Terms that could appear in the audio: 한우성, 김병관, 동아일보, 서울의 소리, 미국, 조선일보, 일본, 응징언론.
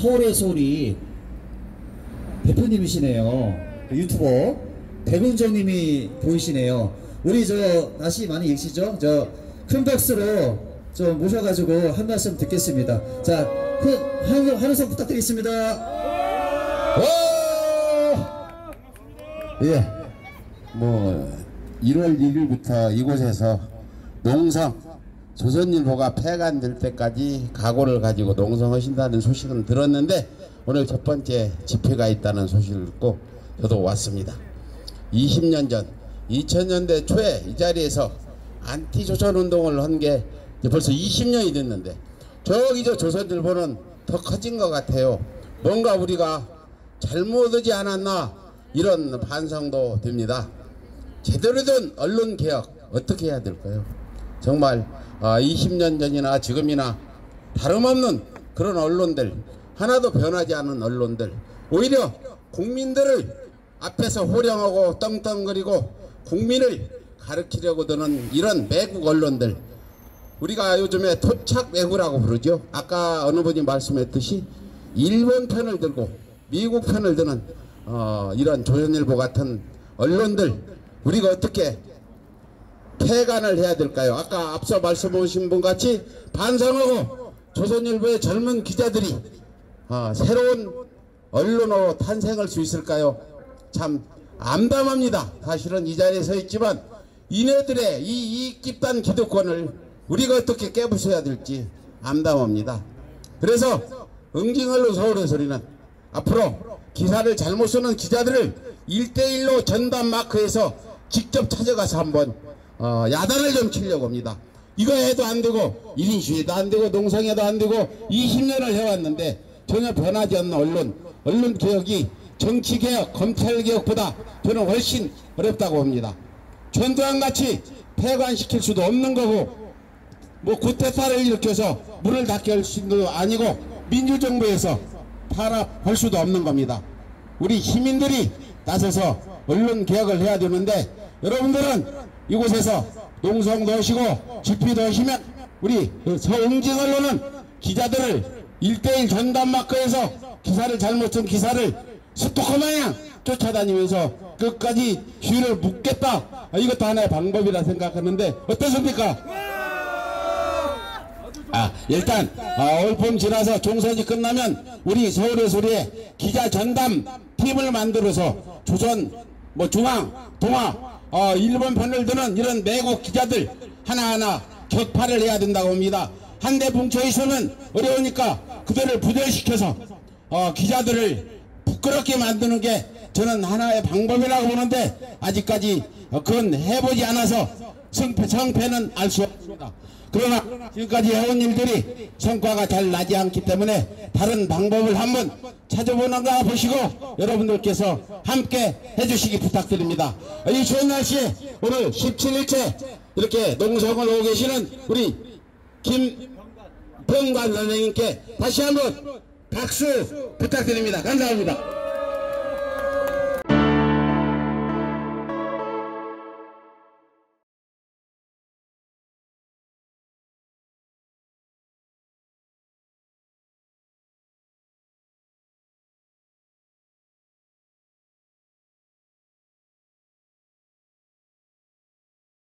서울의 소리 대표님이시네요. 유튜버 백운정님이 보이시네요. 우리 저 다시 많이 익히죠. 저 큰 박수로 좀 모셔가지고 한 말씀 듣겠습니다. 자, 한우성 부탁드리겠습니다. 예, 뭐 1월 1일부터 이곳에서 농성 조선일보가 폐간될 때까지 각오를 가지고 농성하신다는 소식은 들었는데 오늘 첫 번째 집회가 있다는 소식을 듣고 저도 왔습니다. 20년 전 2000년대 초에 이 자리에서 안티조선운동을 한 게 벌써 20년이 됐는데 저기 저 조선일보는 더 커진 것 같아요. 뭔가 우리가 잘못하지 않았나 이런 반성도 됩니다. 제대로 된 언론개혁 어떻게 해야 될까요? 정말 20년 전이나 지금이나 다름없는 그런 언론들, 하나도 변하지 않은 언론들, 오히려 국민들을 앞에서 호령하고 떵떵거리고 국민을 가르치려고 드는 이런 매국 언론들, 우리가 요즘에 토착 매국이라고 부르죠. 아까 어느 분이 말씀했듯이 일본 편을 들고 미국 편을 드는 이런 조선일보 같은 언론들, 우리가 어떻게 폐간을 해야 될까요? 아까 앞서 말씀하신 분 같이 반성하고 조선일보의 젊은 기자들이 새로운 언론으로 탄생할 수 있을까요? 참 암담합니다. 사실은 이 자리에 서 있지만 이네들의 이 이익집단 기득권을 우리가 어떻게 깨부숴야 될지 암담합니다. 그래서 응징언론 서울의 소리는 앞으로 기사를 잘못 쓰는 기자들을 1:1로 전담 마크에서 직접 찾아가서 한번 야단을 좀 치려고 합니다. 이거 해도 안 되고 1인 시위도 안 되고 농성해도 안 되고 20년을 해왔는데 전혀 변하지 않는 언론 개혁이 정치개혁, 검찰개혁보다 저는 훨씬 어렵다고 봅니다. 전두환같이 폐관시킬 수도 없는 거고 뭐 구태타를 일으켜서 문을 닫게 할 수도 아니고 민주정부에서 탄압할 수도 없는 겁니다. 우리 시민들이 나서서 언론개혁을 해야 되는데 여러분들은 이곳에서 농성도 하시고 집회도 하시면 우리 서응징 언론은 기자들을 1:1 전담 마크에서 기사를 잘못 쓴 기사를 스토커 마냥 쫓아다니면서 끝까지 쥐를 묶겠다, 이것도 하나의 방법이라 생각하는데 어떻습니까? 일단 올봄 지나서 종선이 끝나면 우리 서울의 소리에 기자 전담 팀을 만들어서 조선, 뭐 중앙, 동아, 일본 편을 드는 이런 매국 기자들 하나하나 격파를 해야 된다고 봅니다. 한 대 뭉쳐 있으면 어려우니까 그들을 부결시켜서 기자들을 부끄럽게 만드는 게 저는 하나의 방법이라고 보는데 아직까지 그건 해보지 않아서 성패는 알 수 없습니다. 그러나 지금까지 해온 일들이 성과가 잘 나지 않기 때문에 다른 방법을 한번 찾아보는가 보시고 여러분들께서 함께 해주시기 부탁드립니다. 이 좋은 날씨에 오늘 17일째 이렇게 농성을 오고 계시는 우리 김병관 선생님께 다시 한번 박수 부탁드립니다. 감사합니다.